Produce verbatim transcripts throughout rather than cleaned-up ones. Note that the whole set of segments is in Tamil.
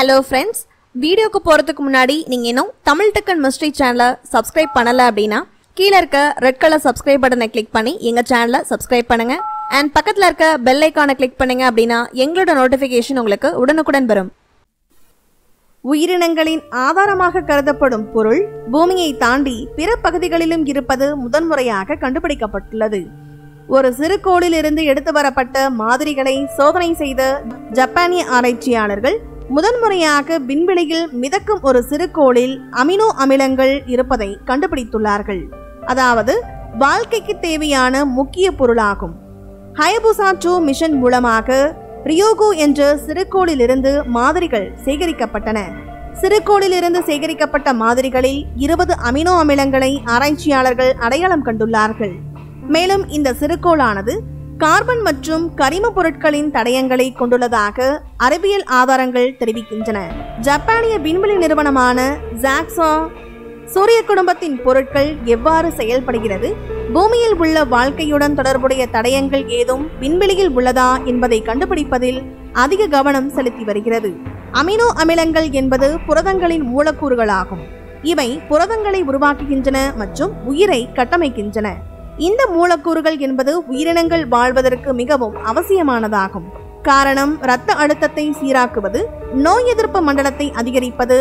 Hello friends, video ku poradhukku munadi neenga innum Tamil Tekken Mystery Channel subscribe pannala appadina கீழ இருக்க red color subscribe button click பண்ணி எங்க சேனலை subscribe பண்ணுங்க and பக்கத்துல இருக்க bell icon click பண்ணீங்க அப்படினா எங்களோட notification உங்களுக்கு உடனுக்குடன் வரும். உயிரினங்களின் ஆதாரமாக கருதப்படும் பொருள் பூமியை தாண்டி பிற பகுதிகளிலும் இருப்பது முதன்முறையாக கண்டுபிடிக்கப்பட்டுள்ளது. ஒரு சிறுகோளிலிருந்து எடுத்து வரப்பட்ட மாதிரிகளை சோதனை செய்த ஜப்பானிய ஆராய்ச்சியாளர்கள் முதன்முறையாக விண்வெளியில் மிதக்கும் ஒரு சிறுகோளில் அமினோ அமிலங்கள் இருப்பதை கண்டுபிடித்துள்ளார்கள். அதாவது வாழ்க்கைக்கு தேவையான முக்கிய பொருளாகும். ஹயபுசா டூ மிஷன் மூலமாக ரியோகு என்ற சிறுகோளிலிருந்து மாதிரிகள் சேகரிக்கப்பட்டன. சிறுகோளிலிருந்து சேகரிக்கப்பட்ட மாதிரிகளில் இருபது அமினோ அமிலங்களை ஆராய்ச்சியாளர்கள் அடையாளம் கண்டுள்ளார்கள். மேலும் இந்த சிறுகோளானது கார்பன் மற்றும் கரிம பொருட்களின் தடயங்களை கொண்டுள்ளதாக அறிவியல் ஆதாரங்கள் தெரிவிக்கின்றன. ஜப்பானிய விண்வெளி நிறுவனமான ஜாக்ஸா சூரிய குடும்பத்தின் பொருட்கள் எவ்வாறு செயல்படுகிறது, பூமியில் உள்ள வாழ்க்கையுடன் தொடர்புடைய தடயங்கள் ஏதும் விண்வெளியில் உள்ளதா என்பதை கண்டுபிடிப்பதில் அதிக கவனம் செலுத்தி வருகிறது. அமினோ அமிலங்கள் என்பது புரதங்களின் மூலக்கூறுகளாகும். இவை புரதங்களை உருவாக்குகின்றன மற்றும் உயிரை கட்டமைக்கின்றன. இந்த மூலக்கூறுகள் என்பது உயிரினங்கள் வாழ்வதற்கு மிகவும் அவசியமானதாகும். காரணம், இரத்த அழுத்தத்தை சீராக்குவது, நோய் எதிர்ப்பு மண்டலத்தை அதிகரிப்பது,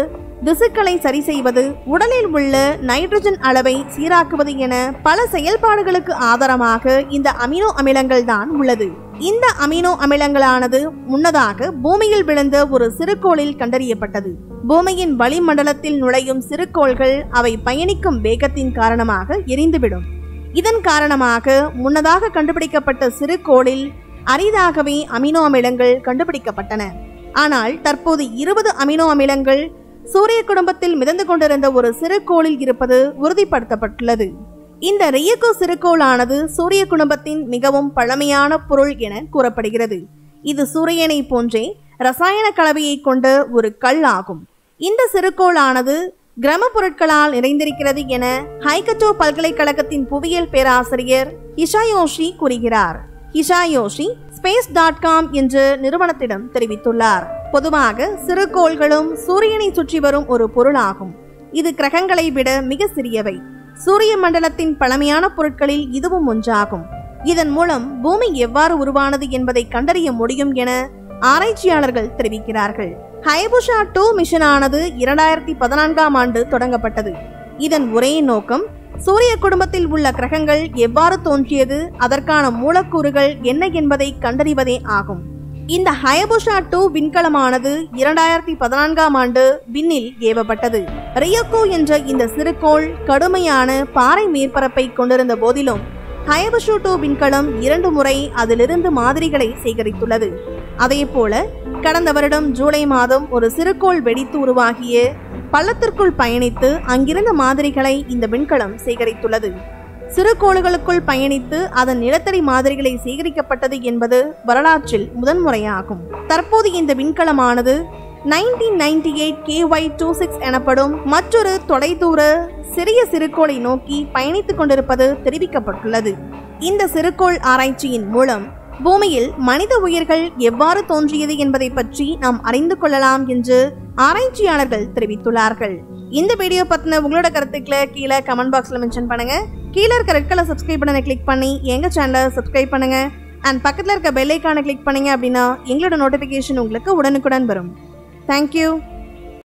திசுக்களை சரி செய்வது, உடலில் உள்ள நைட்ரஜன் அளவை சீராக்குவது என பல செயல்பாடுகளுக்கு ஆதாரமாக இந்த அமினோ அமிலங்கள் தான் உள்ளது. இந்த அமினோ அமிலங்களானது முன்னதாக பூமியில் விழுந்த ஒரு சிறுகோளில் கண்டறியப்பட்டது. பூமியின் வளிமண்டலத்தில் நுழையும் சிறுகோள்கள் அவை பயணிக்கும் வேகத்தின் காரணமாக எரிந்துவிடும். இதன் காரணமாக முன்னதாக கண்டுபிடிக்கப்பட்ட சிறுகோளில் அரிதாகவே அமினோ அமிலங்கள் கண்டுபிடிக்கப்பட்டன. ஆனால் தற்போது இருபது அமினோ அமிலங்கள் சூரிய குடும்பத்தில் மிதந்து கொண்டிருந்த ஒரு சிறுகோளில் இருப்பது உறுதிப்படுத்தப்பட்டுள்ளது. இந்த ரியுகு சிறுகோளானது சூரிய குடும்பத்தின் மிகவும் பழமையான பொருள் என கூறப்படுகிறது. இது சூரியனை போன்றே இரசாயன கலவையை கொண்ட ஒரு கல் ஆகும். இந்த சிறுகோளானது கிராம பொருட்களால் நிறைந்திருக்கிறது என ஹைகட்டோ பல்கலைக்கழகத்தின் புவியியல் பேராசிரியர் இஷாயோஷி கூறுகிறார். இஷாயோஷி ஸ்பேஸ் டாட் காம் என்ற நிறுவனத்திடம் தெரிவித்துள்ளார். பொதுவாக சிறுகோள்களும் சூரியனை சுற்றி வரும் ஒரு பொருளாகும். இது கிரகங்களை விட மிக சிறியவை. சூரிய மண்டலத்தின் பழமையான பொருட்களில் இதுவும் ஒன்றாகும். இதன் மூலம் பூமி எவ்வாறு உருவானது என்பதை கண்டறிய முடியும் என ஆராய்ச்சியாளர்கள் தெரிவிக்கிறார்கள். ஹயபுசா டூ மிஷன் ஆனது இரண்டாயிரத்தி பதினான்காம் ஆண்டு தொடங்கப்பட்டது. இதன் ஒரே நோக்கம் சூரிய குடும்பத்தில் உள்ள கிரகங்கள் எவ்வாறு தோன்றியது, அதற்கான மூலக்கூறுகள் என்ன என்பதை கண்டறிவதே ஆகும். இந்த ஹயபுசா டூ விண்கலமானது இரண்டாயிரத்தி பதினான்காம் ஆண்டு விண்ணில் ஏவப்பட்டது. ரியுகு என்ற இந்த சிறுகோள் கடுமையான பாறை மேற்பரப்பை கொண்டிருந்த போதிலும் ஹயபுசா டூ விண்கலம் இரண்டு முறை அதிலிருந்து மாதிரிகளை சேகரித்துள்ளது. அதே போல கடந்த வருடம் ஜூலை மாதம் ஒரு சிறுகோள் வெடித்து உருவாகிய பள்ளத்திற்குள் பயணித்து அங்கிருந்த மாதிரிகளை இந்த விண்கலம் சேகரித்துள்ளது. சிறுகோள்களுக்குள் பயணித்து அதன் நிலத்தடி மாதிரிகளை சேகரிக்கப்பட்டது என்பது வரலாற்றில் முதன்முறையாகும். தற்போது இந்த விண்கலமானது nineteen ninety eight K Y two six எனப்படும் மற்றொரு தொலைதூர சிறிய சிறுகோளை நோக்கி பயணித்துக் கொண்டிருப்பது தெரிவிக்கப்பட்டுள்ளது. இந்த சிறுகோள் ஆராய்ச்சியின் மூலம் பூமியில் மனித உயிர்கள் எவ்வாறு தோன்றியது என்பதை பற்றி நாம் அறிந்து கொள்ளலாம் என்று ஆராய்ச்சியாளர்கள் தெரிவித்துள்ளார்கள். இந்த வீடியோ பத்தின உங்களோட கருத்துக்களை கீழே கமெண்ட் பாக்ஸ்ல மென்ஷன் பண்ணுங்க. கீழே இருக்க ரெட் கலர் சப்ஸ்கிரைப் பட்டனை கிளிக் பண்ணி எங்க சேனலை சப்ஸ்கிரைப் பண்ணுங்க அண்ட் பக்கத்துல இருக்க பெல் ஐகானை கிளிக் பண்ணீங்க அப்படின்னா எங்களோட நோட்டிபிகேஷன் உங்களுக்கு உடனுக்குடன் வரும். தேங்க்யூ.